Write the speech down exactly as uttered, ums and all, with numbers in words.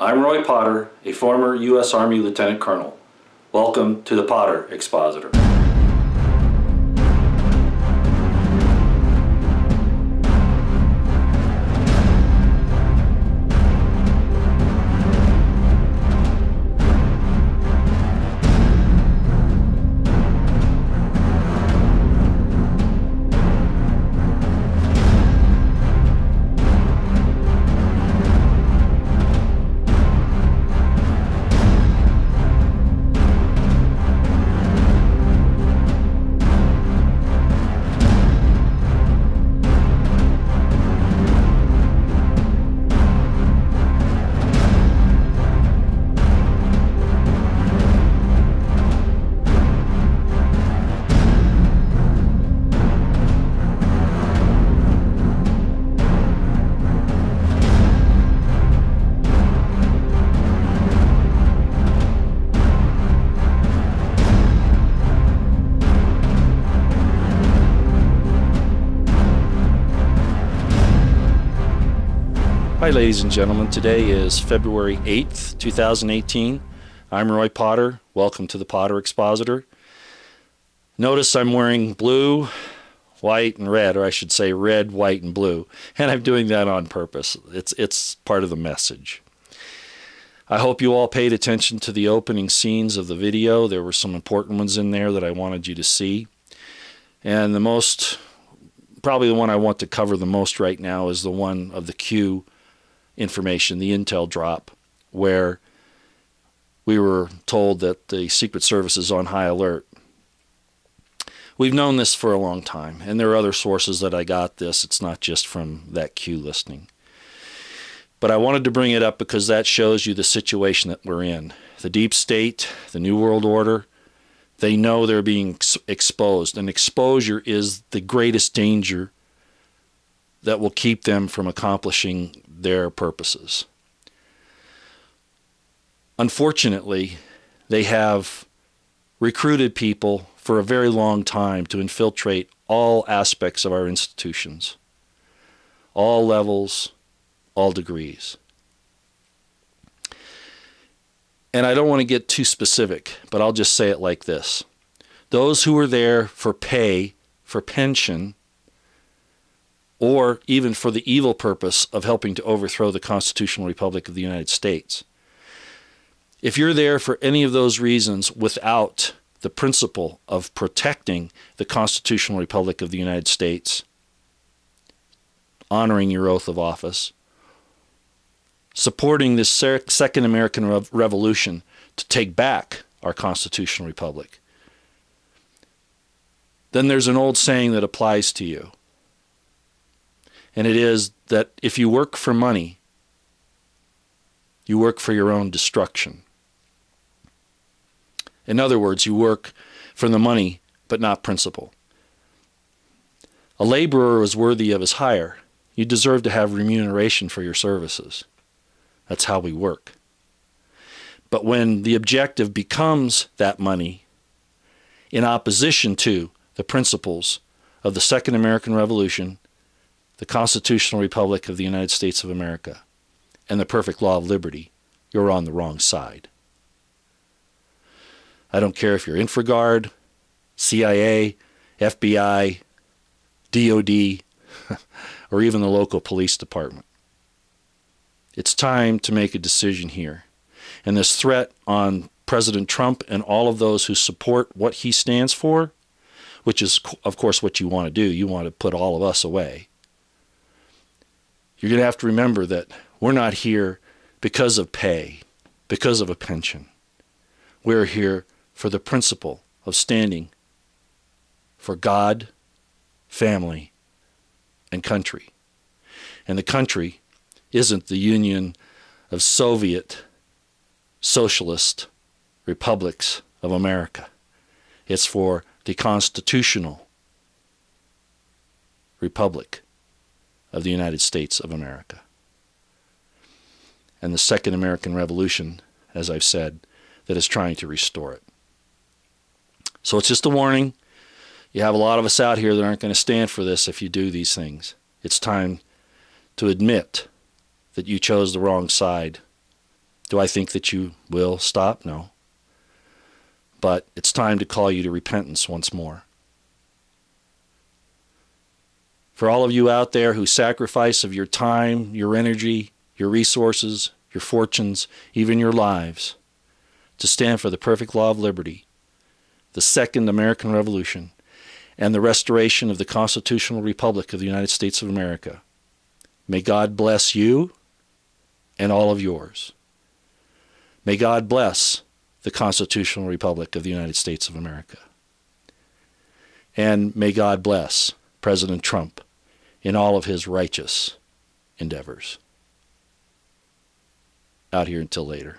I'm Roy Potter, a former U S Army Lieutenant Colonel. Welcome to the Potter Expositor. Hi ladies and gentlemen, today is February eighth two thousand eighteen. I'm Roy Potter. Welcome to the Potter Expositor. Notice I'm wearing blue, white, and red, or I should say red, white, and blue, and I'm doing that on purpose. It's, it's part of the message. I hope you all paid attention to the opening scenes of the video. There were some important ones in there that I wanted you to see, and the most, probably the one I want to cover the most right now is the one of the Q information, the intel drop, where we were told that the Secret Service is on high alert. We've known this for a long time, and there are other sources that I got this. It's not just from that Q listening. But I wanted to bring it up because that shows you the situation that we're in. The deep state, the New World Order, they know they're being ex exposed, and exposure is the greatest danger that will keep them from accomplishing their purposes. Unfortunately, they have recruited people for a very long time to infiltrate all aspects of our institutions, all levels, all degrees. And I don't want to get too specific, but I'll just say it like this. Those who are there for pay, for pension, or even for the evil purpose of helping to overthrow the Constitutional Republic of the United States. If you're there for any of those reasons without the principle of protecting the Constitutional Republic of the United States, honoring your oath of office, supporting this Second American Re- Revolution to take back our Constitutional Republic, then there's an old saying that applies to you. And it is that if you work for money, you work for your own destruction. In other words, you work for the money, but not principle. A laborer is worthy of his hire. You deserve to have remuneration for your services. That's how we work. But when the objective becomes that money, in opposition to the principles of the Second American Revolution, the Constitutional Republic of the United States of America, and the perfect law of liberty, you're on the wrong side. I don't care if you're InfraGuard, C I A, F B I, D O D, or even the local police department. It's time to make a decision here. And this threat on President Trump and all of those who support what he stands for, which is, of course, what you want to do. You want to put all of us away. You're going to have to remember that we're not here because of pay, because of a pension. We're here for the principle of standing for God, family, and country. And the country isn't the union of Soviet socialist republics of America. It's for the Constitutional Republic of the United States of America. And the Second American Revolution, as I've said, that is trying to restore it. So it's just a warning. You have a lot of us out here that aren't going to stand for this if you do these things. It's time to admit that you chose the wrong side Do I think that you will stop? No. But it's time to call you to repentance once more. For all of you out there who sacrifice of your time, your energy, your resources, your fortunes, even your lives, to stand for the perfect law of liberty, the Second American Revolution, and the restoration of the Constitutional Republic of the United States of America. May God bless you and all of yours. May God bless the Constitutional Republic of the United States of America. And may God bless President Trump in all of his righteous endeavors. Out here until later.